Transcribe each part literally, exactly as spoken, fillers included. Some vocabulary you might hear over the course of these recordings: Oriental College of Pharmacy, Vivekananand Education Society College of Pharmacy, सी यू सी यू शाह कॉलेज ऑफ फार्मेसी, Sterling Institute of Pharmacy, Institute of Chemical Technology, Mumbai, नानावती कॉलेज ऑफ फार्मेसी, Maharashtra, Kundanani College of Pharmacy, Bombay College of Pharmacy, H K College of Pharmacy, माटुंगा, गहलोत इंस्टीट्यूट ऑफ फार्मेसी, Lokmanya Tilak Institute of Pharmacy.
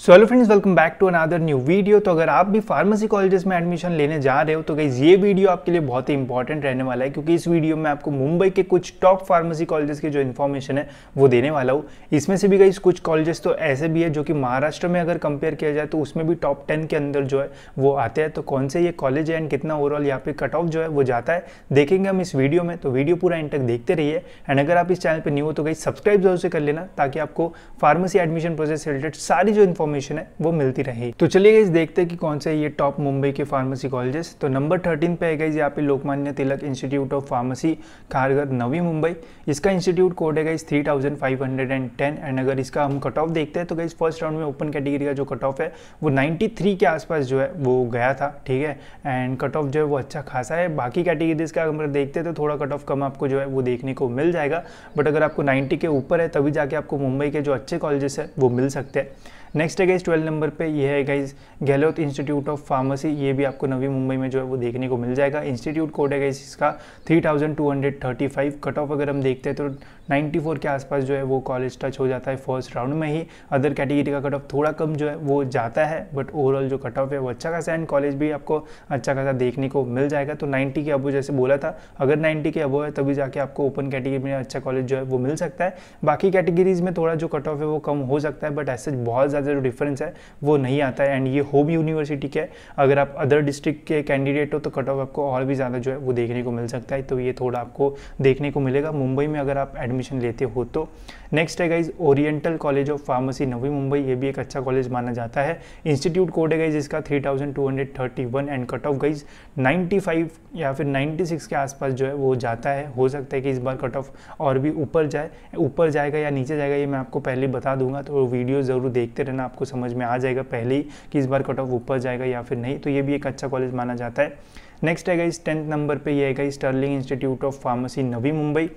So hello friends, welcome back to another new video. तो अगर आप भी फार्मेसी कॉलेजेस में एडमिशन लेने जा रहे हो तो गाइस ये वीडियो आपके लिए बहुत ही इंपॉर्टेंट रहने वाला है, क्योंकि इस वीडियो में आपको मुंबई के कुछ टॉप फार्मेसी कॉलेजेस की जो इन्फॉर्मेशन है वो देने वाला हूँ। इसमें से भी गाइस कुछ कॉलेजेस तो ऐसे भी है जो कि महाराष्ट्र में अगर कंपेयर किया जाए तो उसमें भी टॉप टेन के अंदर जो है वो आते हैं। तो कौन से ये कॉलेज है एंड कितना ओवरऑल यहाँ पे कट ऑफ जो है वो जाता है, देखेंगे हम इस वीडियो में। तो वीडियो पूरा एंड तक देखते रहिए। एंड अगर आप इस चैनल पर न्यू हो तो गाइस सब्सक्राइब जरूर से कर लेना, ताकि आपको फार्मेसी एडमिशन प्रोसेस से रिलेटेड सारी जो इन्फॉर्मेशन है वो मिलती रही। तो चलिए गाइस देखते हैं कि कौन से ये टॉप मुंबई के फार्मेसी कॉलेजेस। तो नंबर थर्टीन पे है गाइस यहाँ पे Lokmanya Tilak institute of pharmacy, Kharghar, Navi Mumbai. इसका इंस्टीट्यूट कोड है guys three thousand five hundred and ten. And अगर इसका हम कट ऑफ देखते हैं तो गाइस फर्स्ट राउंड में ओपन कैटेगरी का जो कट ऑफ है वो नाइन्टी थ्री के आसपास जो है वो गया था, ठीक है। एंड कट ऑफ जो है वो अच्छा खासा है। बाकी कैटेगरीज का अगर देखते हैं तो थोड़ा कट ऑफ कम आपको जो है वो देखने को मिल जाएगा, बट अगर आपको नाइन्टी के ऊपर है तभी जाके आपको मुंबई के जो अच्छे कॉलेजेस है वो मिल सकते हैं। नेक्स्ट है गाइस ट्वेल्व नंबर पे ये है guys गहलोत इंस्टीट्यूट ऑफ फार्मेसी। ये भी आपको नवी मुंबई में जो है वो देखने को मिल जाएगा। इंस्टीट्यूट कोड है गाइस इसका three thousand two hundred thirty five. Cut off अगर हम देखते हैं तो नाइन्टी फोर के आसपास जो है वो कॉलेज टच हो जाता है फर्स्ट राउंड में ही। अदर कैटेगरी का कट ऑफ थोड़ा कम जो है वो जाता है, बट ओवरऑल जो कट ऑफ है वो अच्छा खासा है एंड कॉलेज भी आपको अच्छा खासा देखने को मिल जाएगा। तो नाइन्टी के अबो जैसे बोला था, अगर नाइन्टी के अबो है तभी जाके आपको ओपन कैटेगरी में अच्छा कॉलेज जो है वो मिल सकता है। बाकी कैटेगरीज में थोड़ा जो कट ऑफ है वो कम हो सकता है, बट ऐसे बहुत ज़्यादा जो डिफरेंस है वो नहीं आता है। एंड ये होम यूनिवर्सिटी के, अगर आप अदर डिस्ट्रिक्ट के कैंडिडेट हो तो कट ऑफ आपको और भी ज़्यादा जो है वो देखने को मिल सकता है। तो ये थोड़ा आपको देखने को मिलेगा मुंबई में अगर आप एडमिशन लेते हो तो। नेक्स्ट है guys oriental college of pharmacy, Navi Mumbai. ये भी एक अच्छा कॉलेज माना जाता है। इंस्टीट्यूट कोड है गाइज इसका three thousand two hundred thirty one. And cut off guys ninety five या फिर नाइन्टी सिक्स के आसपास जो है वो जाता है। हो सकता है कि इस बार कट ऑफ और भी ऊपर जाए, ऊपर जाएगा या नीचे जाएगा ये मैं आपको पहले बता दूंगा, तो वीडियो ज़रूर देखते रहना, आपको समझ में आ जाएगा पहले ही कि इस बार कट ऑफ ऊपर जाएगा या फिर नहीं। तो ये भी एक अच्छा कॉलेज माना जाता है। नेक्स्ट है गाइज टेंथ नंबर पे ये है guys Sterling institute of pharmacy, Navi Mumbai.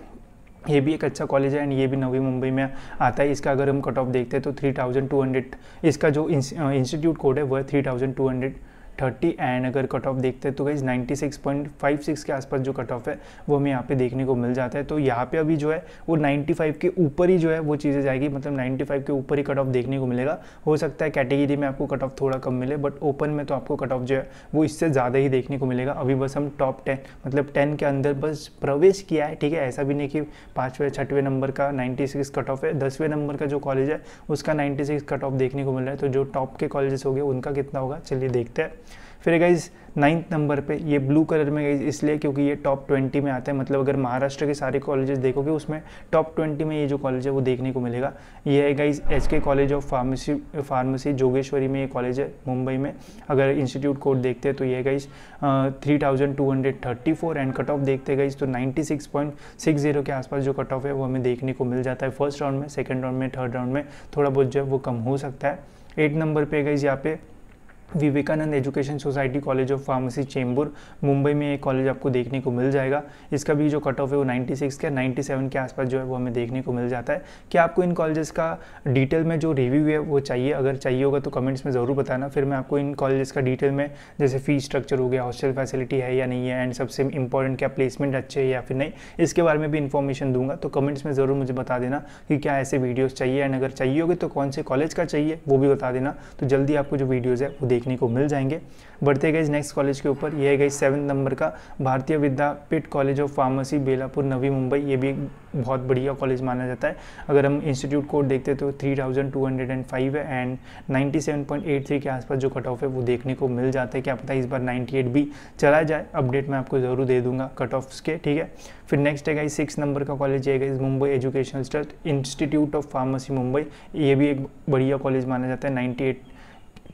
ये भी एक अच्छा कॉलेज है एंड ये भी नवी मुंबई में आता है। इसका अगर हम कट ऑफ देखते हैं तो थ्री थाउजेंड टू हंड्रेड, इसका जो इंस्टीट्यूट कोड है वह three thousand two hundred thirty. And अगर कट ऑफ देखते हैं तो guys ninety six point five six के आसपास जो कट ऑफ है वो हमें यहाँ पे देखने को मिल जाता है। तो यहाँ पे अभी जो है वो नाइन्टी फाइव के ऊपर ही जो है वो चीज़ें जाएगी, मतलब नाइन्टी फाइव के ऊपर ही कट ऑफ देखने को मिलेगा। हो सकता है कैटेगरी में आपको कट ऑफ थोड़ा कम मिले, बट ओपन में तो आपको कट ऑफ जो है वो इससे ज़्यादा ही देखने को मिलेगा। अभी बस हम टॉप टेन मतलब टेन के अंदर बस प्रवेश किया है, ठीक है। ऐसा भी नहीं कि पाँचवें छठवें नंबर का नाइन्टी सिक्स कट ऑफ है, दसवें नंबर का जो कॉलेज है उसका नाइन्टी सिक्स कट ऑफ देखने को मिल रहा है। तो जो टॉप के कॉलेजेस हो गए उनका कितना होगा चलिए देखते हैं। फिर गाइज नाइन्थ नंबर पे ये ब्लू कलर में गाइज इसलिए क्योंकि ये टॉप ट्वेंटी में आता है, मतलब अगर महाराष्ट्र के सारे कॉलेजेस देखोगे उसमें टॉप ट्वेंटी में ये जो कॉलेज है वो देखने को मिलेगा। ये है guys H K college of pharmacy pharmacy Jogeshwari में ये कॉलेज है मुंबई में। अगर इंस्टीट्यूट कोड देखते हैं तो ये guys three thousand two hundred thirty four. And cut off देखते हैं गाइज तो ninety six point six zero के आसपास जो कट ऑफ है वो हमें देखने को मिल जाता है फर्स्ट राउंड में। सेकेंड राउंड में, थर्ड राउंड में थोड़ा बहुत जो है वो कम हो सकता है। एट नंबर पर गाइज यहाँ पे Vivekanand education society college of pharmacy, Chembur, Mumbai में एक कॉलेज आपको देखने को मिल जाएगा। इसका भी जो कट ऑफ है वो नाइन्टी सिक्स के नाइन्टी सेवन के आसपास जो है वो हमें देखने को मिल जाता है। कि आपको इन कॉलेजेस का डिटेल में जो रिव्यू है वो चाहिए, अगर चाहिए होगा तो कमेंट्स में ज़रूर बताना, फिर मैं आपको इन कॉलेजेस का डिटेल में जैसे फीस स्ट्रक्चर हो गया, हॉस्टल फैसिलिटी है या नहीं है, एंड सबसे इंपॉर्टेंट क्या प्लेसमेंट अच्छे है या फिर नहीं, इसके बारे में भी इन्फॉर्मेशन दूंगा। तो कमेंट्स में ज़रूर मुझे बता देना कि क्या ऐसे वीडियोज़ चाहिए, एंड अगर चाहिए होगी तो कौन से कॉलेज का चाहिए वो भी बता देना। तो जल्दी आपको जो वीडियोज़ है वो देखने को मिल जाएंगे। बढ़ते गए नेक्स्ट कॉलेज के ऊपर, ये है गई सेवन्थ नंबर का Bharati Vidyapeeth college of pharmacy, Belapur, Navi Mumbai. ये भी बहुत बढ़िया कॉलेज माना जाता है। अगर हम इंस्टीट्यूट कोड देखते हैं तो three thousand two hundred five है and ninety seven point eight three के आसपास जो कट ऑफ है वो देखने को मिल जाता है। क्या पता इस बार नाइन्टी एट भी चला जाए, अपडेट मैं आपको ज़रूर दे दूंगा कट ऑफ्स के, ठीक है। फिर नेक्स्ट है गाइस सिक्स नंबर का कॉलेज है guys Mumbai educational trust institute of pharmacy, Mumbai. ये भी एक बढ़िया कॉलेज माना जाता है। Ninety eight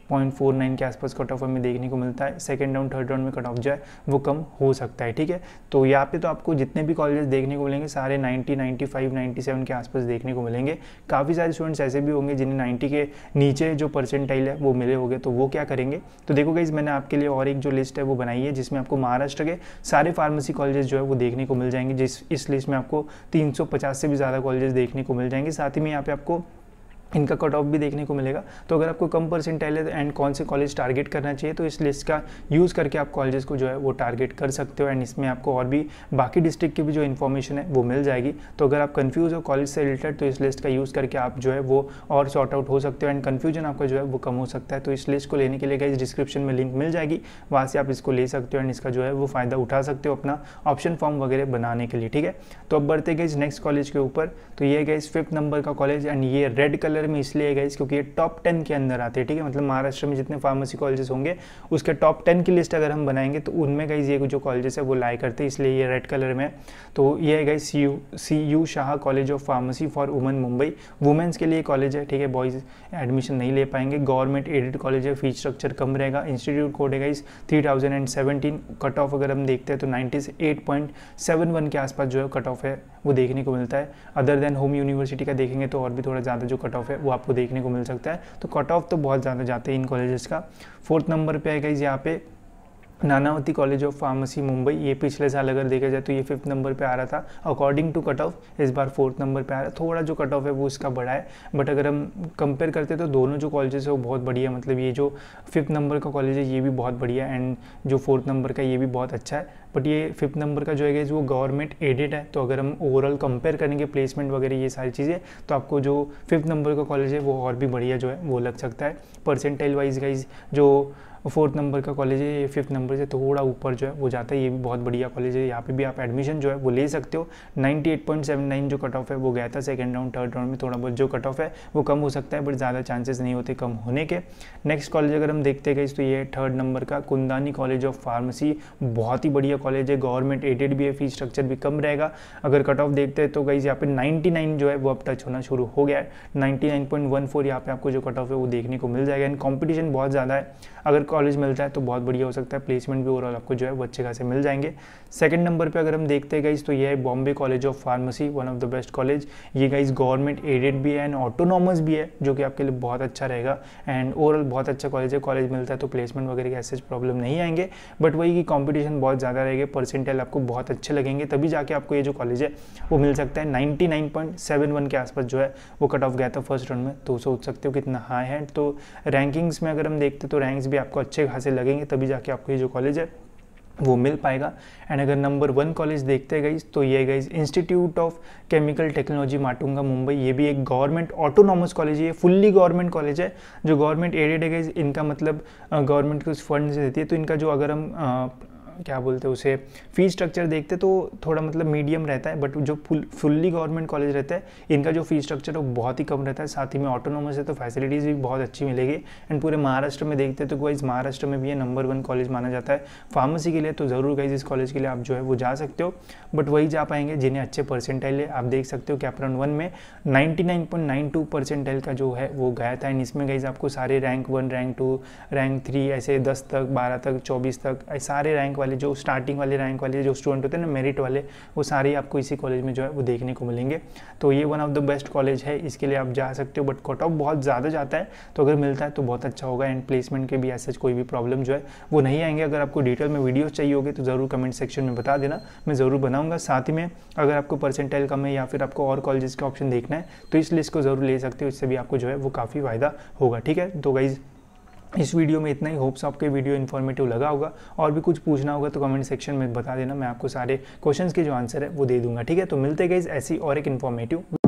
point four nine के आसपास कट ऑफ हमें देखने को मिलता है। सेकंड राउंड थर्ड राउंड में कट ऑफ जो है वो कम हो सकता है, ठीक है। तो यहाँ पे तो आपको जितने भी कॉलेजेस देखने को मिलेंगे सारे ninety ninety five ninety seven के आसपास देखने को मिलेंगे। काफ़ी सारे स्टूडेंट्स ऐसे भी होंगे जिन्हें नाइन्टी के नीचे जो परसेंटाइल है वो मिले होंगे, तो वो क्या करेंगे। तो देखो गाइस मैंने आपके लिए और एक जो लिस्ट है वो बनाई है जिसमें आपको महाराष्ट्र के सारे फार्मेसी कॉलेजेस जो है वो देखने को मिल जाएंगे। जिस इस लिस्ट में आपको तीन सौ पचास से भी ज़्यादा कॉलेजेस देखने को मिल जाएंगे। साथ ही में यहाँ पे आपको इनका कट ऑफ भी देखने को मिलेगा। तो अगर आपको कम परसेंटाइल है एंड कौन से कॉलेज टारगेट करना चाहिए तो इस लिस्ट का यूज़ करके आप कॉलेजेस को जो है वो टारगेट कर सकते हो एंड इसमें आपको और भी बाकी डिस्ट्रिक्ट की भी जो इन्फॉर्मेशन है वो मिल जाएगी। तो अगर आप कन्फ्यूज हो कॉलेज से रिलेटेड तो इस लिस्ट का यूज़ करके आप जो है वो और सॉर्ट आउट हो सकते हो एंड कन्फ्यूजन आपका जो है वो कम हो सकता है। तो इस लिस्ट को लेने के लिए गाइस डिस्क्रिप्शन में लिंक मिल जाएगी, वहाँ से आप इसको ले सकते हो एंड इसका जो है वो फ़ायदा उठा सकते हो अपना ऑप्शन फॉर्म वगैरह बनाने के लिए। ठीक है, तो अब बढ़ते गाइस नेक्स्ट कॉलेज के ऊपर। तो ये गाइस फिफ्थ नंबर का कॉलेज एंड ये रेड कलर में इसलिए गाइस क्योंकि ये टॉप टेन के अंदर आते हैं। ठीक है, मतलब महाराष्ट्र में जितने फार्मेसी कॉलेजेस होंगे उसके टॉप टेन की लिस्ट अगर हम बनाएंगे तो उनमें गाइस ये जो कॉलेजेस है वो लाए करते हैं, इसलिए ये रेड कलर में। तो ये है guys सी यू सी यू शाह कॉलेज ऑफ फार्मेसी for women Mumbai, women's के लिए कॉलेज है। ठीक है, बॉयज़ एडमिशन नहीं ले पाएंगे। गवर्नमेंट एडेड कॉलेज है, फी स्ट्रक्चर कम रहेगा। इंस्टीट्यूट कोड है guys three thousand and seventeen. Cut off अगर हम देखते हैं तो ninety eight point seven one के आसपास जो है कट ऑफ है वो देखने को मिलता है। अदर देन होम यूनिवर्सिटी का देखेंगे तो और भी थोड़ा ज़्यादा जो कट ऑफ वो आपको देखने को मिल सकता है। तो कट ऑफ तो बहुत ज़्यादा जाते हैं इन कॉलेजेस का। फोर्थ नंबर पे आएगा इस यहाँ पे नानावती कॉलेज ऑफ फार्मेसी Mumbai. ये पिछले साल अगर देखा जाए तो ये फिफ्थ नंबर पे आ रहा था अकॉर्डिंग टू कट ऑफ, इस बार फोर्थ नंबर पे आ रहा है। थोड़ा जो कट ऑफ है वो इसका बड़ा है, बट अगर हम कंपेयर करते हैं तो दोनों जो कॉलेजेस है वो बहुत बढ़िया है। मतलब ये जो फिफ्थ नंबर का कॉलेज है ये भी बहुत बढ़िया है एंड जो फोर्थ नंबर का ये भी बहुत अच्छा है। बट ये फिफ्थ नंबर का जो है वो गवर्नमेंट एडेड है, तो अगर हम ओवरऑल कंपेयर करेंगे प्लेसमेंट वगैरह ये सारी चीज़ें तो आपको जो फिफ्थ नंबर का कॉलेज है वो और भी बढ़िया जो है वो लग सकता है। परसेंटाइल वाइज गाइज जो फोर्थ नंबर का कॉलेज है ये फिफ्थ नंबर से थोड़ा ऊपर जो है वो जाता है। ये भी बहुत बढ़िया कॉलेज है, यहाँ पे भी आप एडमिशन जो है वो ले सकते हो। Ninety eight point seven nine जो कट ऑफ है वो गया था सेकंड राउंड थर्ड राउंड में, थोड़ा बहुत जो कट ऑफ है वो कम हो सकता है बट ज़्यादा चांसेस नहीं होते कम होने के। नेक्स्ट कॉलेज अगर हम देखते गए तो ये थर्ड नंबर का कुंदानी कॉलेज ऑफ फार्मेसी, बहुत ही बढ़िया कॉलेज है। गवर्नमेंट एडेड भी है, फी स्ट्रक्चर भी कम रहेगा। अगर कट ऑफ देखते हैं तो गाइस यहाँ पे नाइन्टी नाइन जो है वो अब टच होना शुरू हो गया है। Ninety nine point one four यहाँ पे आपको जो कट ऑफ है वो देखने को मिल जाएगा एंड कॉम्पिटिशन बहुत ज़्यादा है। अगर कॉलेज मिलता है तो बहुत बढ़िया हो सकता है, प्लेसमेंट भी ओवरऑल आपको जो है वो अच्छे खासे मिल जाएंगे। सेकंड नंबर पे अगर हम देखते हैं गाइस तो ये है Bombay college of pharmacy, one of the best college. ये गाइस गवर्नमेंट एडेड भी है एंड ऑटोनॉमस भी है जो कि आपके लिए बहुत अच्छा रहेगा एंड ओवरऑल बहुत अच्छा कॉलेज है। कॉलेज मिलता है तो प्लेसमेंट वगैरह के ऐसे प्रॉब्लम नहीं आएंगे, बट वही कि कॉम्पिटिशन बहुत ज़्यादा रहेगा। परसेंटेज आपको बहुत अच्छे लगेंगे तभी जाके आपको ये जो कॉलेज है वो मिल सकता है। Ninety nine point seven one के आसपास जो है वो कट ऑफ गया था फर्स्ट राउंड में, तो सोच सकते हो कितना हाई है। तो रैंकिंग्स में अगर हम देखते तो रैंक्स भी आपको अच्छे खासे लगेंगे, तभी जाके आपको ये जो कॉलेज है वो मिल पाएगा। एंड अगर नंबर वन कॉलेज देखते हैं गाइज तो ये guys institute of chemical technology माटुंगा Mumbai. ये भी एक गवर्नमेंट ऑटोनॉमस कॉलेज है, ये फुल्ली गवर्नमेंट कॉलेज है। जो गवर्नमेंट एडेड है गाइज इनका मतलब गवर्नमेंट कुछ फंड से देती है, तो इनका जो अगर हम आ, क्या बोलते हैं उसे फी स्ट्रक्चर देखते तो थोड़ा मतलब मीडियम रहता है, बट जो फुल फुल्ली गवर्नमेंट कॉलेज रहता है इनका जो फी स्ट्रक्चर वो बहुत ही कम रहता है। साथ ही में ऑटोनॉमस है तो फैसिलिटीज़ भी बहुत अच्छी मिलेगी। एंड पूरे महाराष्ट्र में देखते तो गाइस महाराष्ट्र में भी ये नंबर वन कॉलेज माना जाता है फार्मेसी के लिए, तो ज़रूर गाइस इस कॉलेज के लिए आप जो है वो जा सकते हो, बट वही जा पाएंगे जिन्हें अच्छे परसेंटाइल है। आप देख सकते हो कि अपराउंड वन में ninety nine point nine two percentile का जो है वो गया था एंड इसमें गाइस आपको सारे rank one rank two rank three ऐसे दस तक बारह तक चौबीस तक सारे रैंक वाले जो स्टार्टिंग वाले रैंक वाले जो स्टूडेंट होते हैं ना मेरिट वाले वो सारे आपको इसी कॉलेज में जो है वो देखने को मिलेंगे। तो ये one of the best college है, इसके लिए आप जा सकते हो, बट कट ऑफ बहुत ज़्यादा जाता है तो अगर मिलता है तो बहुत अच्छा होगा एंड प्लेसमेंट के भी ऐसे कोई भी प्रॉब्लम जो है वो नहीं आएंगे। अगर आपको डिटेल में वीडियोज़ चाहिए होगी तो ज़रूर कमेंट सेक्शन में बता देना, मैं ज़रूर बनाऊँगा। साथ ही में अगर आपको परसेंटाइल कम है या फिर आपको और कॉलेजेस के ऑप्शन देखना है तो इस लिस्ट को ज़रूर ले सकते हो, इससे भी आपको जो है वो काफ़ी फ़ायदा होगा। ठीक है, तो गाइज़ इस वीडियो में इतना ही, होप्स आपके वीडियो इन्फॉर्मेटिव लगा होगा। और भी कुछ पूछना होगा तो कमेंट सेक्शन में बता देना, मैं आपको सारे क्वेश्चंस के जो आंसर है वो दे दूंगा। ठीक है, तो मिलते हैं गाइस ऐसी और एक इन्फॉर्मेटिव